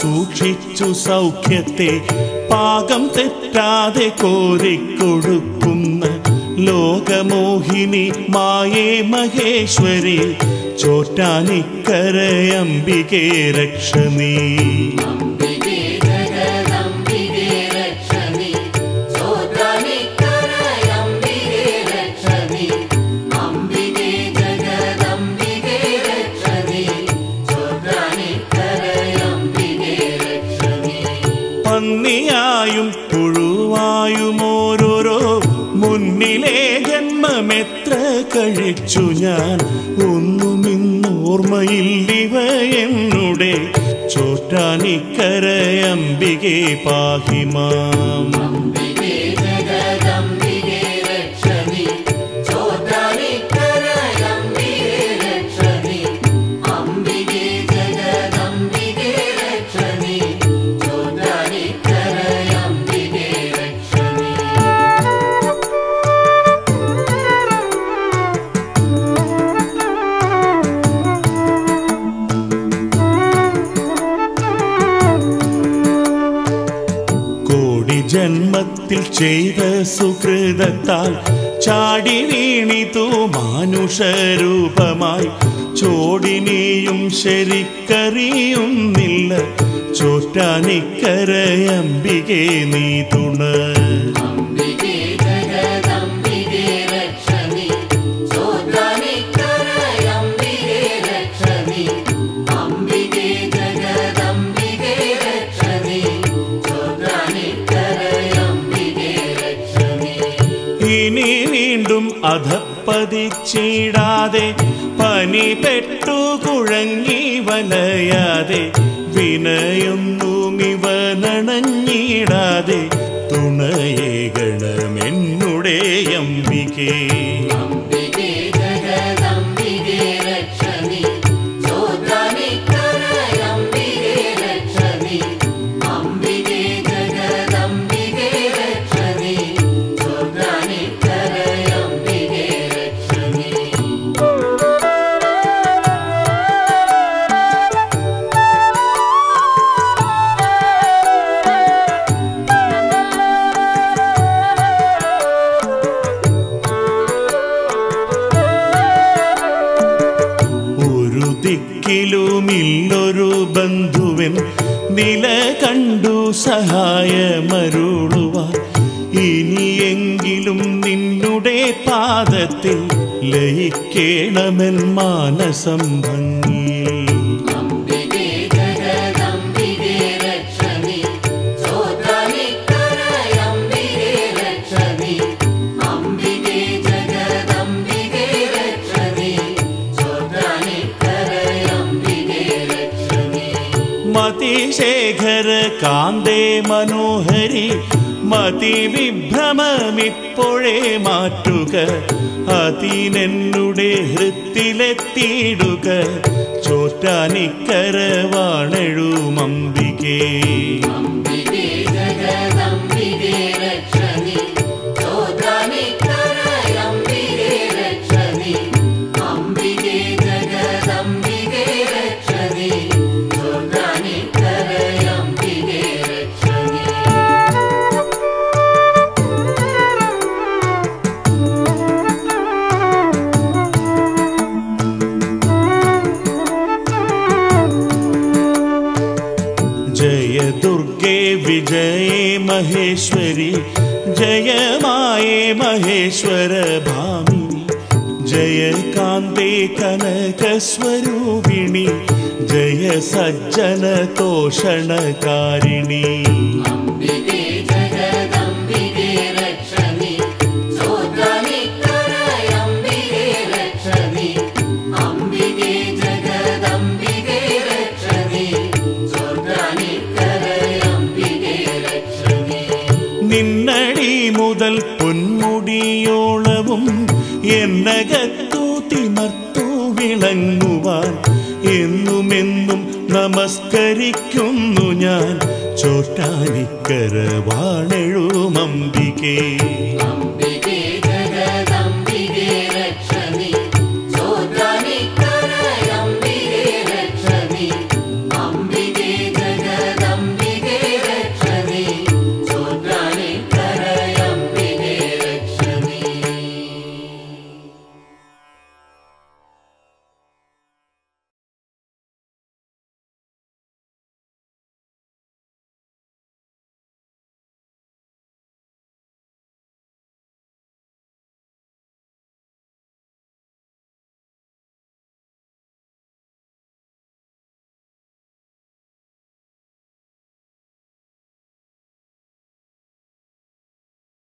സൂക്ഷിച്ചു സൗഖ്യത്തെ പാകം തെറ്റാതെ കോരിക്കൊടുക്കുന്ന ലോകമോഹിനി മായേ മഹേശ്വരി ചോറ്റാനിക്കര അംബികേ രക്ഷനീ കഴിച്ചു ഞാൻ ഒന്നുമിന്നോർമ്മയില്ലിവയെന്നുടെ ചോറ്റാനിക്കര അംബികേ പാഹിമാം ചെയ്ത സുകൃതത്താൽ ചാടി വീണിതു മാനുഷരൂപമായി ചോടിനെയും ശരിക്കറിയുന്നില്ല ചോറ്റാനിക്കര അംബികേ നീ തുണ പതിച്ചിടാതെ പനി പെട്ടു കുഴങ്ങി വലയാതെ വിനയൊന്നും ഇവനണഞ്ഞിടാതെ തുണയേ ഗണമെന്നുടേ അംബികേ സഹായമരുളുവാൻ ഇനിയെങ്കിലും നിന്നുടെ പാദത്തിൽ ലയിക്കേണമെൻ മാനസം ഭംഗിയിൽ ശേഖര കാന്തേ മനോഹരി മതി വിഭ്രമമിപ്പോഴേ മാറ്റുക അതിനെന്നുടെ ഹൃത്തിലെത്തിയിടുക ചോറ്റാനിക്കര വാണഴും അംബികേ महेश्वरी जय माये महेश्वर भामिनी जय कांते कनक स्वरूपिणी जय सज्जन तोषणकारिणी മുതൽ പൊന്മുടിയോളവും എന്നകത്തു തിമർത്തു വിളങ്ങുവാൻ എന്നുമെന്നും നമസ്കരിക്കുന്നു ഞാൻ ചോട്ടാനിക്കര വാണഴുമംബികേ।